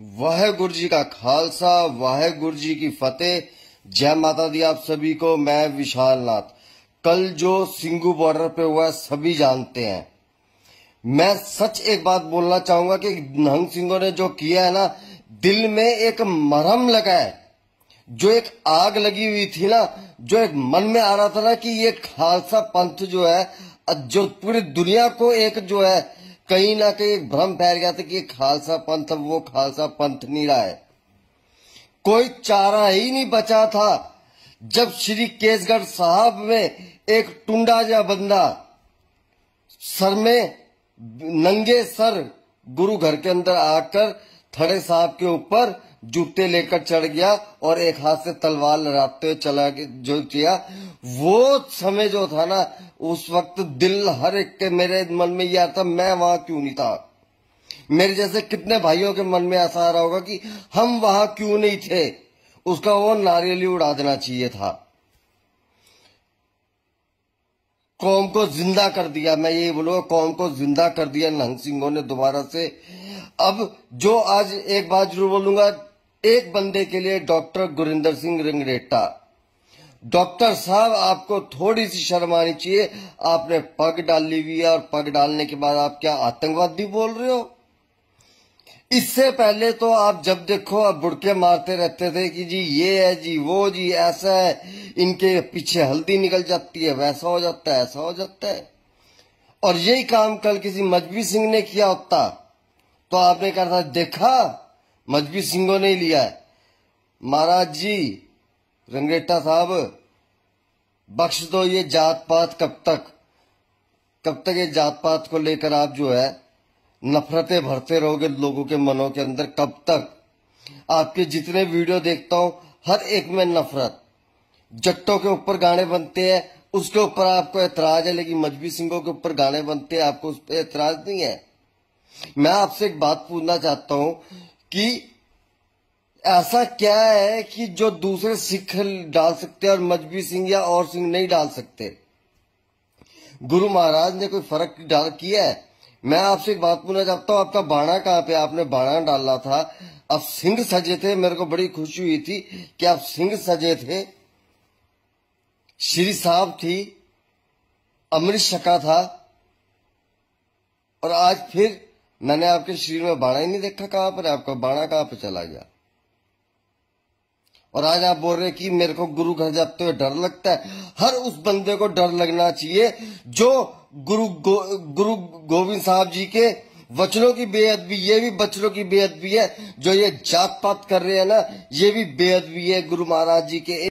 वाहेगुरु जी का खालसा, वाहेगुरु जी की फतेह। जय माता दी आप सभी को। मैं विशाल नाथ। कल जो सिंघू बॉर्डर पे हुआ सभी जानते हैं। मैं सच एक बात बोलना चाहूंगा कि निहंग सिंहों ने जो किया है ना, दिल में एक मरहम लगा है। जो एक आग लगी हुई थी ना, जो एक मन में आ रहा था ना कि ये खालसा पंथ जो है, जो पूरी दुनिया को एक जो है कहीं ना कहीं भ्रम फैल गया था कि ये खालसा पंथ, वो खालसा पंथ नहीं रहा है। कोई चारा ही नहीं बचा था। जब श्री केसगढ़ साहब में एक टुंडा जा बंदा सर में नंगे सर गुरु घर के अंदर आकर थड़े साहब के ऊपर जूते लेकर चढ़ गया और एक हाथ से तलवार लहराते हुए चला जो किया, वो समय जो था ना, उस वक्त दिल हर एक के मेरे मन में यह आता, मैं वहां क्यों नहीं था। मेरे जैसे कितने भाइयों के मन में ऐसा आ रहा होगा कि हम वहां क्यों नहीं थे। उसका वो नारियल उड़ा देना चाहिए था। कौम को जिंदा कर दिया, मैं यही बोलूंगा, कौम को जिंदा कर दिया निहंग सिंहों ने दोबारा से। अब जो आज एक बात जरूर बोलूंगा, एक बंदे के लिए डॉक्टर गुरिंदर सिंह रंगरेटा, डॉक्टर साहब आपको थोड़ी सी शर्म आनी चाहिए। आपने पग डाली हुई है और पग डालने के बाद आप क्या आतंकवादी बोल रहे हो। इससे पहले तो आप जब देखो आप बुड़के मारते रहते थे कि जी ये है जी वो जी ऐसा है, इनके पीछे हल्दी निकल जाती है, वैसा हो जाता है, ऐसा हो जाता है। और यही काम कल किसी मजबी सिंह ने किया होता तो आपने कहा था देखा मजबी सिंहों ने लिया है। महाराज जी रंगरेटा साहब, बख्श दो ये जात पात। कब तक ये जात पात को लेकर आप जो है नफरतें भरते रहोगे लोगों के मनों के अंदर, कब तक। आपके जितने वीडियो देखता हूं हर एक में नफरत। जट्टों के ऊपर गाने बनते हैं उसके ऊपर आपको ऐतराज है, लेकिन मजबी सिंहों के ऊपर गाने बनते हैं आपको उस पर ऐतराज नहीं है। मैं आपसे एक बात पूछना चाहता हूं कि ऐसा क्या है कि जो दूसरे सिख डाल सकते हैं और मजबी सिंह या और सिंह नहीं डाल सकते। गुरु महाराज ने कोई फर्क डाल किया है। मैं आपसे एक बात पूछना चाहता हूँ, आपका बाणा कहाँ पे, आपने बाणा डाला था, आप सिंह सजे थे। मेरे को बड़ी खुशी हुई थी कि आप सिंह सजे थे। श्री साहब थी, अमृत शका था, और आज फिर मैंने आपके शरीर में बाणा ही नहीं देखा। कहां पर आपका बाणा, कहां पर चला गया। और आज आप बोल रहे कि मेरे को गुरु घर जाते हुए डर लगता है। हर उस बंदे को डर लगना चाहिए जो गुरु गोविंद साहब जी के वचनों की बेअदबी, ये भी वचनों की बेअदबी है। जो ये जात पात कर रहे हैं ना, ये भी बेअदबी है गुरु महाराज जी के।